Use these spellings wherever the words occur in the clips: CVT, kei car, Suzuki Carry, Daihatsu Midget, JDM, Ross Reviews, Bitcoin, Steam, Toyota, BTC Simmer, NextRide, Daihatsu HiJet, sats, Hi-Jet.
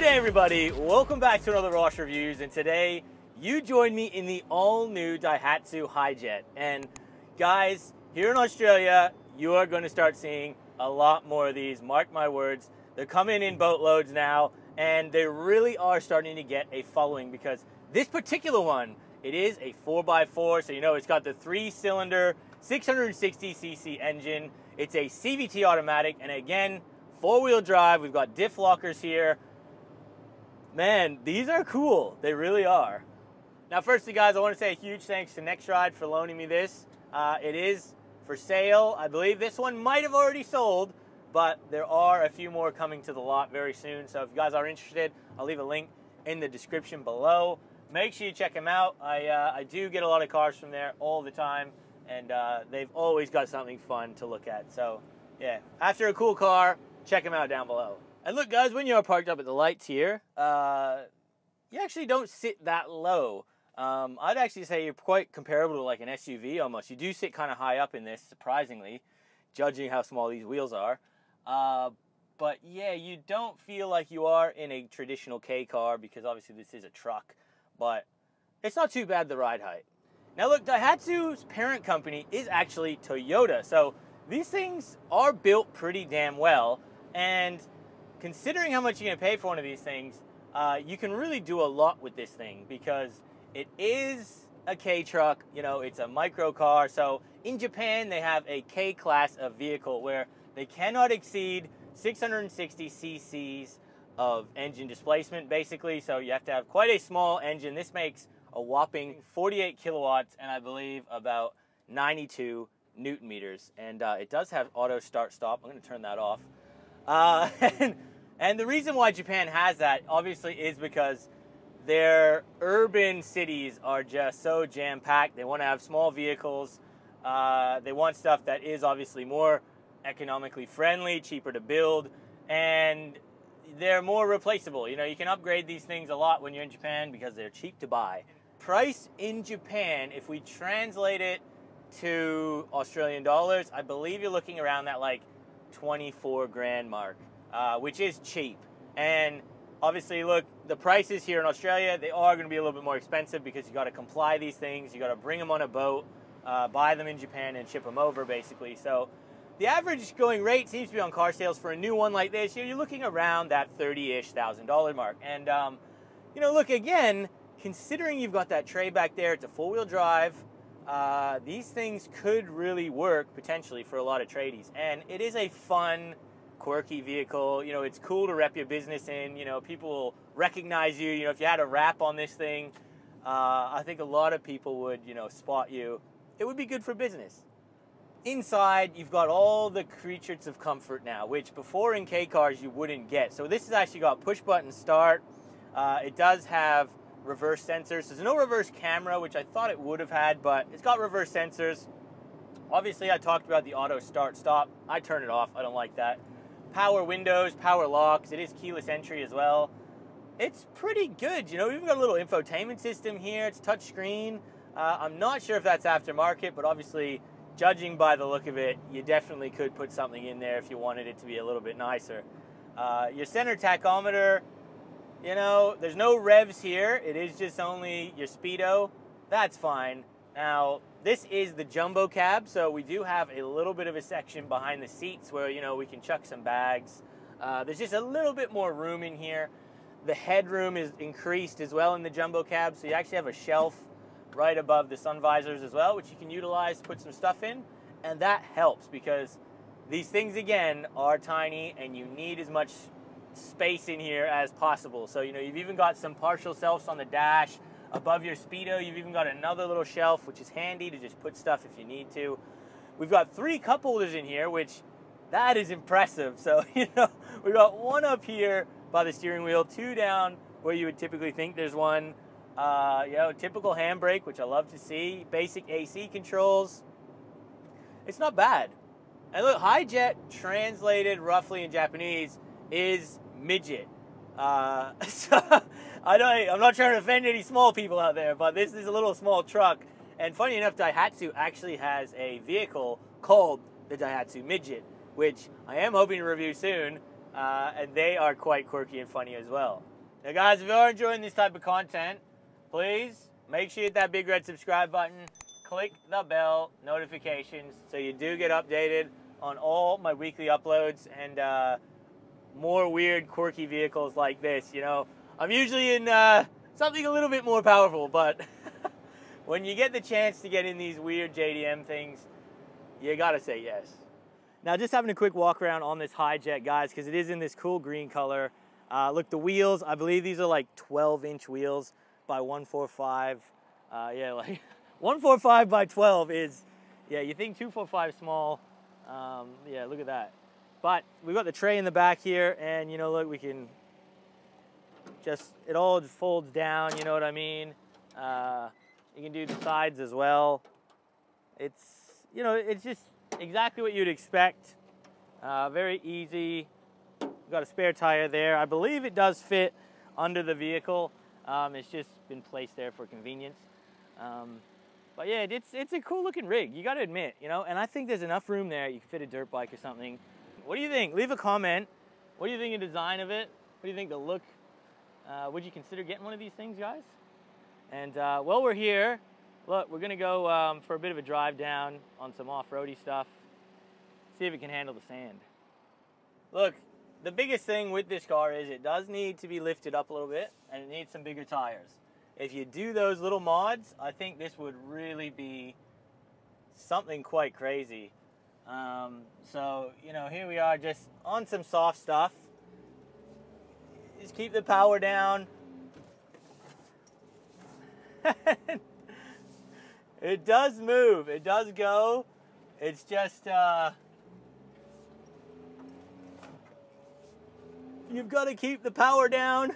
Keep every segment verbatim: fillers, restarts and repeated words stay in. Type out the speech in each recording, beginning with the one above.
G'day everybody, welcome back to another Ross Reviews, and today you join me in the all-new Daihatsu HiJet. And guys, here in Australia, you are going to start seeing a lot more of these, mark my words. They're coming in boatloads now, and they really are starting to get a following because this particular one, it is a four by four, so you know it's got the three-cylinder, six hundred sixty c c engine. It's a C V T automatic, and again, four-wheel drive. We've got diff lockers here. Man, these are cool. They really are. Now, firstly, guys, I want to say a huge thanks to NextRide for loaning me this. Uh, it is for sale. I believe this one might have already sold, but there are a few more coming to the lot very soon. So if you guys are interested, I'll leave a link in the description below. Make sure you check them out. I, uh, I do get a lot of cars from there all the time, and uh, they've always got something fun to look at. So, yeah, after a cool car, check them out down below. And look, guys, when you are parked up at the lights here, uh, you actually don't sit that low. Um, I'd actually say you're quite comparable to like an S U V almost. You do sit kind of high up in this, surprisingly, judging how small these wheels are. Uh, but yeah, you don't feel like you are in a traditional K car because obviously this is a truck, but it's not too bad the ride height. Now look, Daihatsu's parent company is actually Toyota. So these things are built pretty damn well, and considering how much you're going to pay for one of these things, uh, you can really do a lot with this thing because it is a Kei truck, you know, it's a micro car. So in Japan, they have a Kei class of vehicle where they cannot exceed six hundred sixty c c's of engine displacement, basically. So you have to have quite a small engine. This makes a whopping forty-eight kilowatts and I believe about ninety-two newton meters. And uh, it does have auto start stop. I'm going to turn that off. Uh, and, and the reason why Japan has that, obviously, is because their urban cities are just so jam-packed. They want to have small vehicles. Uh, they want stuff that is obviously more economically friendly, cheaper to build, and they're more replaceable. You know, you can upgrade these things a lot when you're in Japan because they're cheap to buy. Price in Japan, if we translate it to Australian dollars, I believe you're looking around that, like, twenty-four grand mark, uh, which is cheap. And obviously, look, the prices here in Australia, they are going to be a little bit more expensive because you got to comply these things, you got to bring them on a boat, uh, buy them in Japan and ship them over, basically. So the average going rate seems to be on car sales for a new one like this, you're looking around that thirty-ish thousand dollar mark. And um, you know, look, again, considering you've got that tray back there, it's a four-wheel drive. Uh, these things could really work potentially for a lot of tradies, and it is a fun, quirky vehicle. You know, it's cool to rep your business in. You know, people will recognize you. You know, if you had a wrap on this thing, uh, I think a lot of people would, you know, spot you. It would be good for business. Inside, you've got all the creatures of comfort now, which before in K cars you wouldn't get. So this has actually got push button start. Uh, it does have reverse sensors. There's no reverse camera, which I thought it would have had, but it's got reverse sensors. Obviously, I talked about the auto start stop. I turn it off. I don't like that. Power windows, power locks. It is keyless entry as well. It's pretty good. You know, we've got a little infotainment system here. It's touch screen. Uh, I'm not sure if that's aftermarket, but obviously, judging by the look of it, you definitely could put something in there if you wanted it to be a little bit nicer. Uh, your center tachometer. You know, there's no revs here. It is just only your speedo. That's fine. Now, this is the jumbo cab, so we do have a little bit of a section behind the seats where, you know, we can chuck some bags. Uh, there's just a little bit more room in here. The headroom is increased as well in the jumbo cab, so you actually have a shelf right above the sun visors as well, which you can utilize to put some stuff in, and that helps because these things, again, are tiny and you need as much space in here as possible. So, you know, you've even got some partial shelves on the dash above your speedo. You've even got another little shelf, which is handy to just put stuff if you need to. We've got three cup holders in here, which that is impressive. So, you know, we've got one up here by the steering wheel, two down where you would typically think there's one. Uh, you know, typical handbrake, which I love to see. Basic A C controls. It's not bad. And look, HiJet translated roughly in Japanese is midget. Uh, so I don't, I'm not trying to offend any small people out there, but this is a little small truck. And funny enough, Daihatsu actually has a vehicle called the Daihatsu Midget, which I am hoping to review soon. Uh, and they are quite quirky and funny as well. Now guys, if you are enjoying this type of content, please make sure you hit that big red subscribe button, click the bell notifications so you do get updated on all my weekly uploads and uh, more weird quirky vehicles like this. You know, I'm usually in uh, something a little bit more powerful, but when you get the chance to get in these weird J D M things, you gotta say yes. Now just having a quick walk around on this Hi-Jet, guys, because it is in this cool green color. Uh, look, the wheels, I believe these are like twelve inch wheels by one forty-five. Uh, yeah, like one forty-five by twelve is, yeah, you think two forty-five small. Um, yeah, look at that. But we've got the tray in the back here, and you know, look, we can just, it all just folds down, you know what I mean? Uh, you can do the sides as well. It's, you know, it's just exactly what you'd expect. Uh, very easy. We've got a spare tire there. I believe it does fit under the vehicle. Um, it's just been placed there for convenience. Um, but yeah, it's, it's a cool looking rig, you gotta admit, you know, and I think there's enough room there. You can fit a dirt bike or something. What do you think? Leave a comment. What do you think of the design of it? What do you think the look? Uh, would you consider getting one of these things, guys? And uh, while we're here, look, we're gonna go um, for a bit of a drive down on some off-roady stuff, see if it can handle the sand. Look, the biggest thing with this car is it does need to be lifted up a little bit, and it needs some bigger tires. If you do those little mods, I think this would really be something quite crazy. Um, so, you know, here we are just on some soft stuff. Just keep the power down. It does move, it does go. It's just, uh, you've got to keep the power down.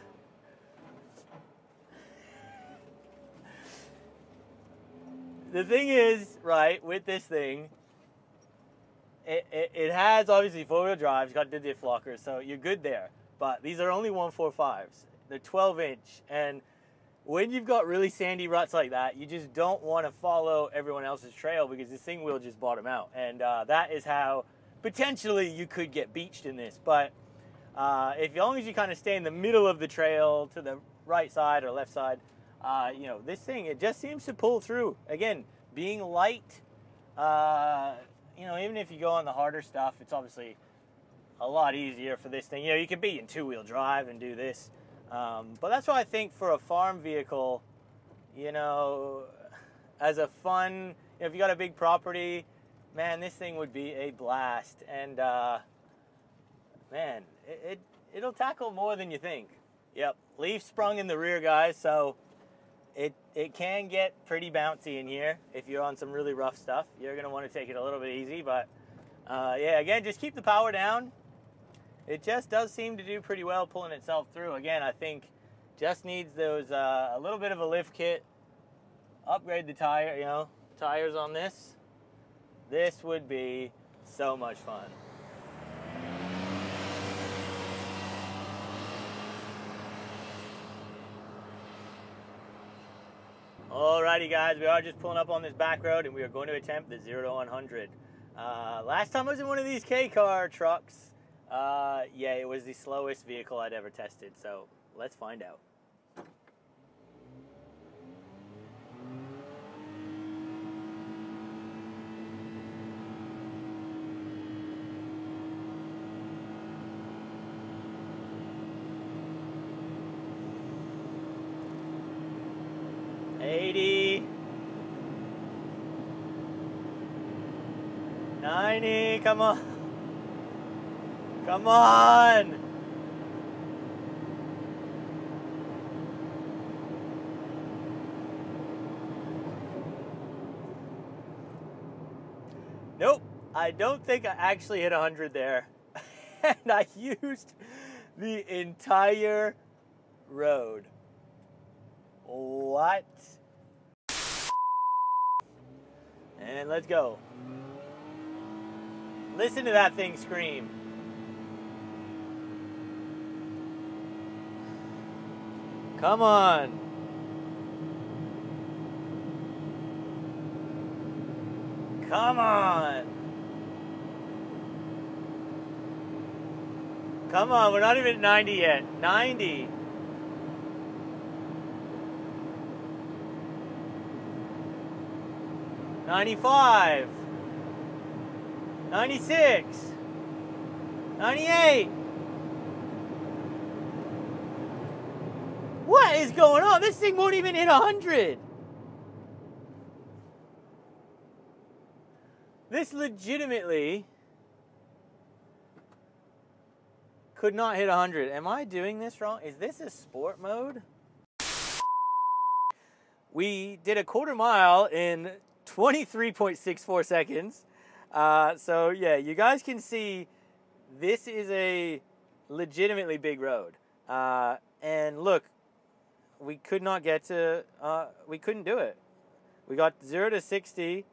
The thing is, right, with this thing, it, it, it has obviously four-wheel drive, it's got the diff locker, so you're good there. But these are only one forty-fives, they're twelve inch, and when you've got really sandy ruts like that, you just don't want to follow everyone else's trail because this thing will just bottom out. And uh, that is how potentially you could get beached in this. But uh, if, as long as you kind of stay in the middle of the trail to the right side or left side, uh, you know, this thing, it just seems to pull through. Again, being light, uh, you know, even if you go on the harder stuff, it's obviously a lot easier for this thing. You know, you can be in two-wheel drive and do this. Um, but that's why I think for a farm vehicle, you know, as a fun, you know, if you got a big property, man, this thing would be a blast. And, uh, man, it, it, it'll tackle more than you think. Yep, leaf sprung in the rear, guys, so it, it can get pretty bouncy in here. If you're on some really rough stuff, you're going to want to take it a little bit easy. But, uh, yeah, again, just keep the power down. It just does seem to do pretty well pulling itself through. Again, I think just needs those, uh, a little bit of a lift kit, upgrade the tire, you know, tires on this. This would be so much fun. Alrighty guys, we are just pulling up on this back road and we are going to attempt the zero to one hundred. Uh, last time I was in one of these Kei Car trucks, Uh, yeah, it was the slowest vehicle I'd ever tested, so let's find out. eighty. ninety, come on. Come on! Nope, I don't think I actually hit one hundred there. And I used the entire road. What? And let's go. Listen to that thing scream. Come on. Come on. Come on, we're not even at ninety yet. ninety. ninety-five. ninety-six. ninety-eight. What is going on? This thing won't even hit one hundred. This legitimately could not hit one hundred. Am I doing this wrong? Is this a sport mode? We did a quarter mile in twenty-three point six four seconds. Uh, so yeah, you guys can see this is a legitimately big road. Uh, and look, we could not get to, uh, we couldn't do it. We got zero to sixty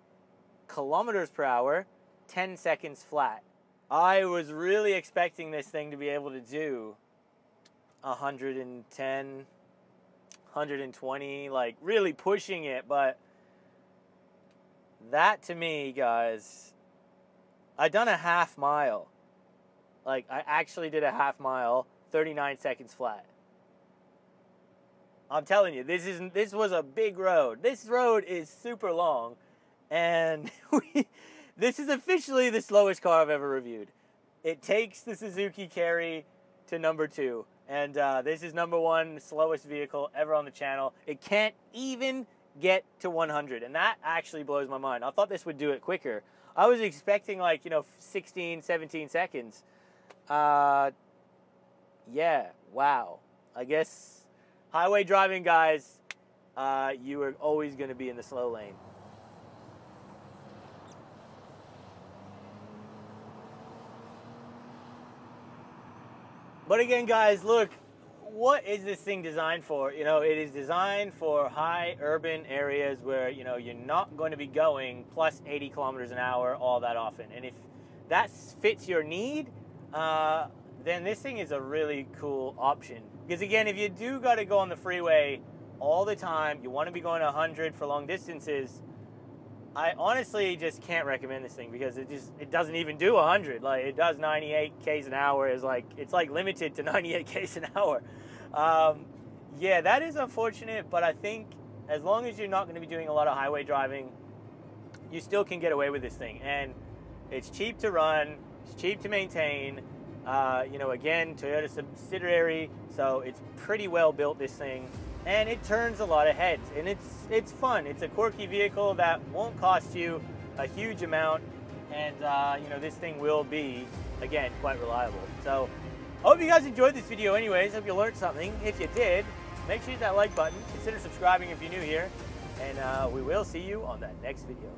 kilometers per hour, ten seconds flat. I was really expecting this thing to be able to do one hundred ten, one hundred twenty, like really pushing it, but that to me, guys, I done a half mile. Like, I actually did a half mile, thirty-nine seconds flat. I'm telling you, this isn't, this was a big road. This road is super long, and we... This is officially the slowest car I've ever reviewed. It takes the Suzuki Carry to number two. And uh, this is number one, slowest vehicle ever on the channel. It can't even get to one hundred. And that actually blows my mind. I thought this would do it quicker. I was expecting like, you know, sixteen, seventeen seconds. Uh, yeah, wow. I guess highway driving, guys, uh, you are always going to be in the slow lane. But again, guys, look, what is this thing designed for? You know, it is designed for high urban areas where, you know, you're not going to be going plus eighty kilometers an hour all that often. And if that fits your need, uh, then this thing is a really cool option. Because again, if you do got to go on the freeway all the time, you want to be going one hundred for long distances, I honestly just can't recommend this thing because it just, it doesn't even do one hundred. Like, it does ninety-eight Ks an hour. Is like, it's like limited to ninety-eight Ks an hour. Um, yeah, that is unfortunate, but I think as long as you're not going to be doing a lot of highway driving, you still can get away with this thing. And it's cheap to run, it's cheap to maintain. Uh, you know, again, Toyota subsidiary, so it's pretty well built, this thing. And it turns a lot of heads, and it's it's fun. It's a quirky vehicle that won't cost you a huge amount, and uh, you know, this thing will be, again, quite reliable. So I hope you guys enjoyed this video anyways. I hope you learned something. If you did, make sure you hit that like button. Consider subscribing if you're new here, and uh, we will see you on that next video.